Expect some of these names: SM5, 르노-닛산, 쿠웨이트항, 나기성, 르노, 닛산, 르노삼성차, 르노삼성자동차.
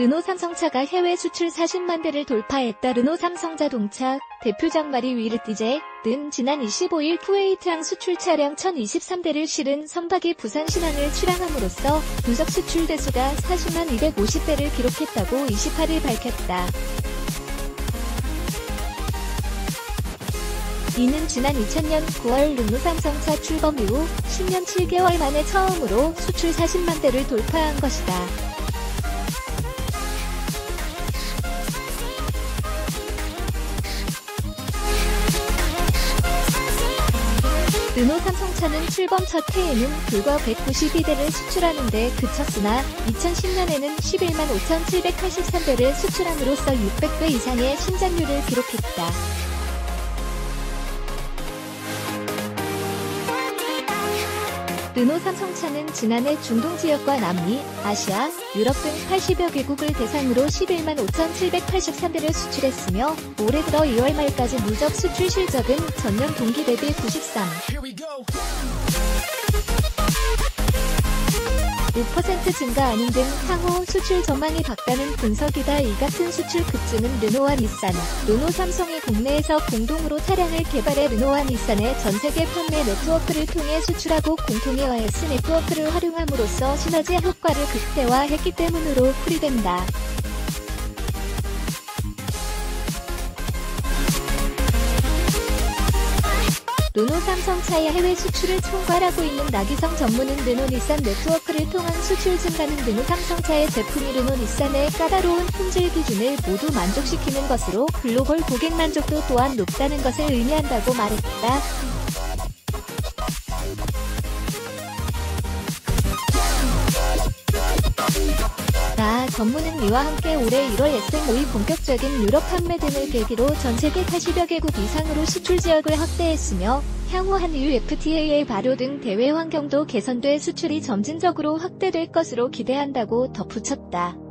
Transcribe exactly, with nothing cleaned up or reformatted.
르노삼성차가 해외 수출 사십만 대를 돌파했다. 르노삼성자동차 대표장 마리 위르띠제는 지난 이십오일 쿠웨이트항 수출 차량 천이십삼 대를 실은 선박이 부산 신항을 출항함으로써 누적 수출 대수가 사십만 이백오십 대를 기록했다고 이십팔일 밝혔다. 이는 지난 이천년 구월 르노삼성차 출범 이후 십년 칠개월 만에 처음으로 수출 사십만 대를 돌파한 것이다. 르노삼성차는 출범 첫 해에는 불과 백구십이 대를 수출하는 데 그쳤으나 이천십년에는 십일만 오천칠백팔십삼 대를 수출함으로써 육백 배 이상의 신장률을 기록했다. 르노삼성차는 지난해 중동지역과 남미, 아시아, 유럽 등 팔십여 개국을 대상으로 십일만 오천칠백팔십삼 대를 수출했으며 올해 들어 이월 말까지 누적 수출 실적은 전년 동기 대비 구십삼 점 오 퍼센트 증가하는 등 향후 수출 전망이 밝다는 분석이다. 이 같은 수출 급증은 르노와 닛산, 르노삼성이 국내에서 공동으로 차량을 개발해 르노와 닛산의 전세계 판매 네트워크를 통해 수출하고 공통의 와이에스 네트워크를 활용함으로써 시너지 효과를 극대화했기 때문으로 풀이된다. 르노삼성차의 해외 수출을 총괄하고 있는 나기성 전무는 르노닛산 네트워크를 통한 수출 증가는 르노삼성차의 제품이 르노닛산의 까다로운 품질 기준을 모두 만족시키는 것으로 글로벌 고객 만족도 또한 높다는 것을 의미한다고 말했다. 나 전무는 이와 함께 올해 일월 에스엠오이 본격적인 유럽 판매 등을 계기로 전 세계 팔십여 개국 이상으로 수출 지역을 확대했으며 향후 한유 에프티에이의 발효 등 대외 환경도 개선돼 수출이 점진적으로 확대될 것으로 기대한다고 덧붙였다.